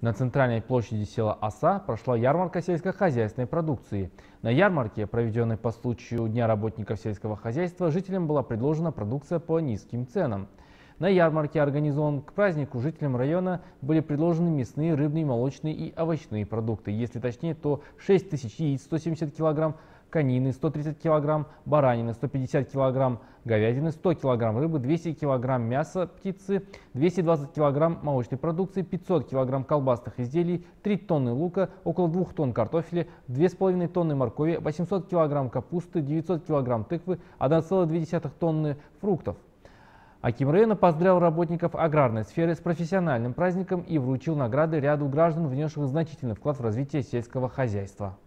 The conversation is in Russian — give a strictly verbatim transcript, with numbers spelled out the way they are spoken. На центральной площади села Аса прошла ярмарка сельскохозяйственной продукции. На ярмарке, проведенной по случаю Дня работников сельского хозяйства, жителям была предложена продукция по низким ценам. На ярмарке, организованном к празднику, жителям района были предложены мясные, рыбные, молочные и овощные продукты. Если точнее, то шесть тысяч яиц сто семьдесят килограмм, конины сто тридцать килограмм, баранины сто пятьдесят килограмм, говядины сто килограмм, рыбы двести килограмм, мяса птицы двести двадцать килограмм, молочной продукции пятьсот килограмм, колбасных изделий три тонны лука, около двух тонн картофеля, две с половиной тонны моркови, восемьсот килограмм капусты, девятьсот килограмм тыквы, одна целая две десятых тонны фруктов. Аким района поздравил работников аграрной сферы с профессиональным праздником и вручил награды ряду граждан, внесших значительный вклад в развитие сельского хозяйства.